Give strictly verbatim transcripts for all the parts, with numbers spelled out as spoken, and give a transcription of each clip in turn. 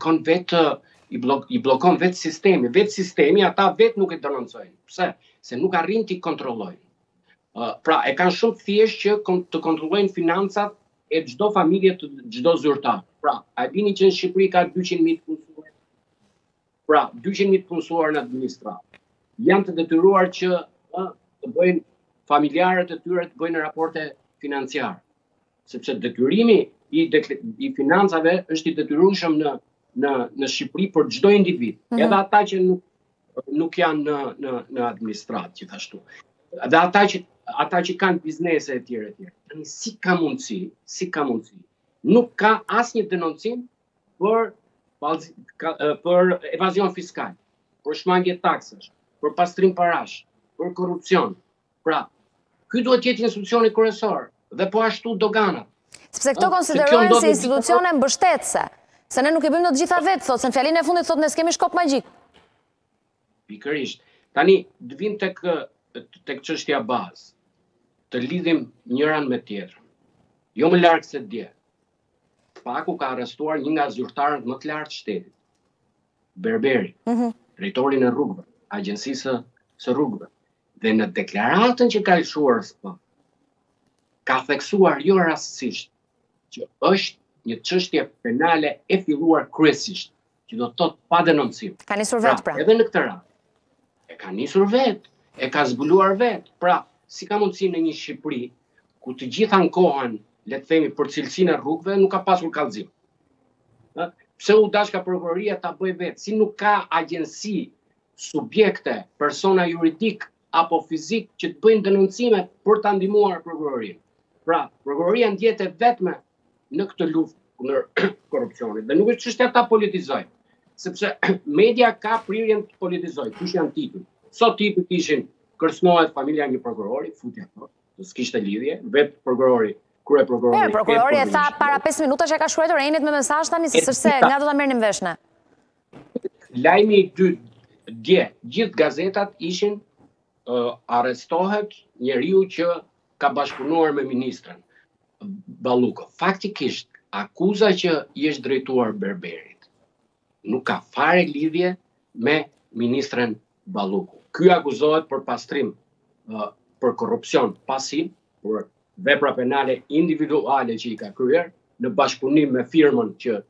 blokon vetë i, blok, i blokon vetë sistemi, vetë sistemi ata vetë nuk e denoncojnë. Pse? Se nuk arrin t'i kontrollojnë. Uh, pra e kanë shumë thjesht që kon, të kontrollojnë financat e çdo familje të çdo zyrtar. Pra, a dini që në Shqipëri ka dyqind mijë punësuar? Pra, dyqind mijë punësuar në administratë. Janë të detyruar që uh, të bëjnë familjarët e tyre të bëjnë raporte financiare. Sepse detyrimi i, i financave është i detyrueshëm në në në Shqipëri për çdo individ, mm-hmm. edhe ata që nuk nuk janë në në në administratë gjithashtu. Dhe ata që ata që kanë biznese e tjera e tjera. Tani si ka mundësi, si ka mundësi? Nuk ka asnjë denoncim për për evazion fiskal, për shmangje taksash, për pastrim parash, për korrupsion. Pra, ky duhet të jetë institucioni kryesor dhe po ashtu doganat. Sepse këto konsiderohen se institucione mbështetëse, se ne nuk e bëjmë dot gjitha vetë, thotë, se në fjalinë e fundit thotë ne s'kemi shkop magjik. Pikërisht. Tani vim tek tek çështja bazë. Të lidhim njëran me tjetrën. Jo më larg se dje. Paku ka arrestuar një nga zyrtarët më të lartë të shtetit. Berberi, mm-hmm. drejtorin e Rrugëve, agjencisë së Rrugëve. Dhe në deklaratën që ka lëshuar S P, ka theksuar jo rastësisht që është një çështje penale e filluar kryesisht, që do të thotë pa denoncim. Ka nisur vetë pra. pra. Edhe në këtë rast. E ka nisur vetë, e ka zbuluar vetë. Pra, si ka mundësi në një Shqipëri ku të gjithë ankohen, le të themi për cilësinë e rrugëve, nuk ka pasur kallëzim. Pse u dashka prokuroria ta bëj vetë, si nuk ka agjenci, subjekte, persona juridik apo fizik që të bëjnë denoncime për ta ndihmuar prokurorinë. Pra, prokuroria ndjet e vetme në këtë luftë kundër korrupsionit dhe nuk është çështja ta politizoj, sepse media ka prirjen të politizojë, kush janë tipët. Sot tipët ishin kërcënohet familja e një prokurori, futja ato, do s'kishte lidhje, vetë prokurori, krye prokurori. Për prokurori e tha para pesë minutash e ka shkruar rënit me mesazh tani se s'se nga do ta merrnim vesh ne. Lajmi i dytë dje, gjithë gazetat ishin Uh, arrestohet njeriu që ka bashkëpunuar me ministrën Balluku. Faktikisht, akuza që i është drejtuar Berberit nuk ka fare lidhje me ministrën Balluku. Ky akuzohet për pastrim, uh, për korrupsion pasiv, për vepra penale individuale që i ka kryer në bashkëpunim me firmën që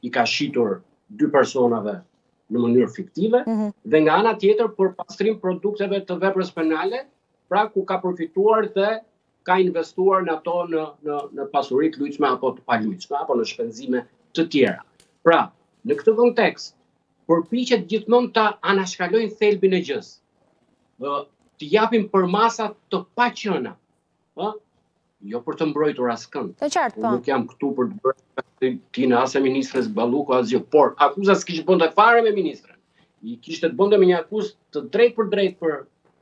i ka shitur dy personave në mënyrë fiktive, mm-hmm. dhe nga ana tjetër për pastrim produkteve të veprës penale, pra ku ka përfituar dhe ka investuar në ato në, në, në pasuri të lujshme apo të palujshme, apo në shpenzime të tjera. Pra, në këtë kontekst, përpiqet gjithmonë ta anashkalojnë thelbin e gjës, të japim për masat të paqëna, jo për të mbrojtur askënd. Të qartë, po. Nuk jam këtu për të bërë Kina, asë e ministrës Balluku, asë por, akuza s'kishtë bënda fare me ministrën. I kishtë të bënda me një akuz të drejt për drejt për,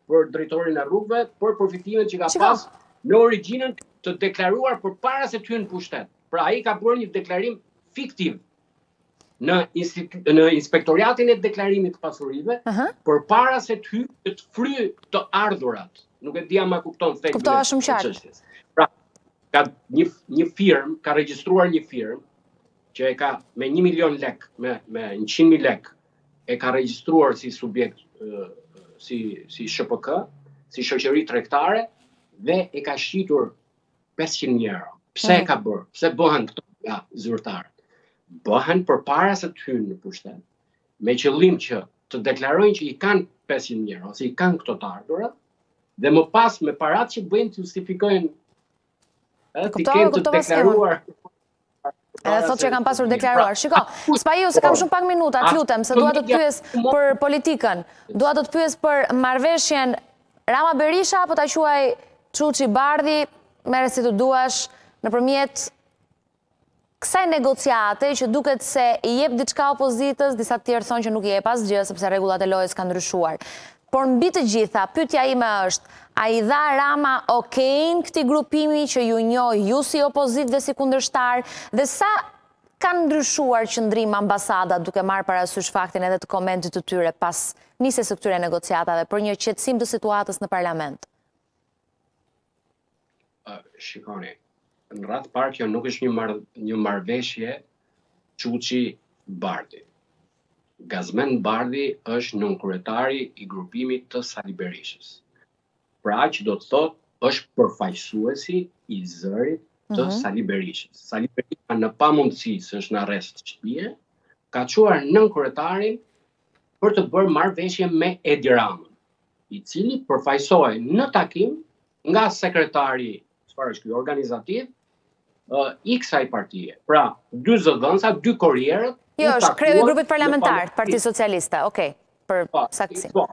për drejtorin e rrugëve, për përfitimet që ka Qika? pas në origjinën të deklaruar për para se t'hyn pushtet. Pra, ai ka bërë një deklarim fiktiv në, në inspektoriatin e deklarimit të pasurive, uh-huh. për para se t'hyn të fry të ardhurat. Nuk e dhja ma kupton të qështjes. Pra, ka një, një firm, ka regjistruar një firm, që e ka me një milion lek, me, me njëqind mijë lek, e ka regjistruar si subjekt, uh, si, si S H P K, si shoqëri tregtare, dhe e ka shitur pesëqind mijë euro. Pse e ka bërë? Pse bëhen këto nga zyrtarët? Bëhen përpara se të hynë në pushtet, me qëllim që të deklarojnë që i kanë pesëqind mijë euro, ose i kanë këto të ardhurat, dhe më pas me parat që bëjnë të justifikojnë ti kemë të deklaruar. Edhe thot që kam pasur deklaruar. Shiko, spajiu se kam shumë pak minuta, të lutem, se dua të të pyes për politikën, dua të të pyes për marrëveshjen Rama Berisha, apo ta quaj Çuçi Bardhi, merre si të duash, nëpërmjet kësaj negociate që duket se i jep diçka opozitës, disa të tjerë thonë që nuk i jep asgjë sepse rregullat e lojës kanë ndryshuar. Por mbi të gjitha, pyetja ime është, a i dha Rama okein këtij grupimi që ju njoh ju si opozit dhe si kundërshtar, dhe sa kanë ndryshuar qëndrim ambasadat duke marrë parasysh faktin edhe të komentit të tyre pas nisjes së këtyre negociatave për një qetësim të situatës në parlament? Uh, shikoni, në radhë parë kjo nuk është një marrëveshje Çuçi Bardhi. Gazmend Bardhi është nën kryetari I grupimit të Sali Berishës. Pra që do të thotë është përfaqësuesi I zërit të uh -huh. Sali Berishës. Sali Berisha në pamundësi se është në arrest shtëpie, ka çuar nën kryetarin për të bërë marrëveshje me Edi Ramën, I cili përfaqësohej në takim nga sekretari, çfarë është ky organizativ, I kësaj partie. Pra, dy zëdhënësa, dy korrierët. Jo, është kreu I grupit parlamentar, Parti Socialiste, okay, për saktë.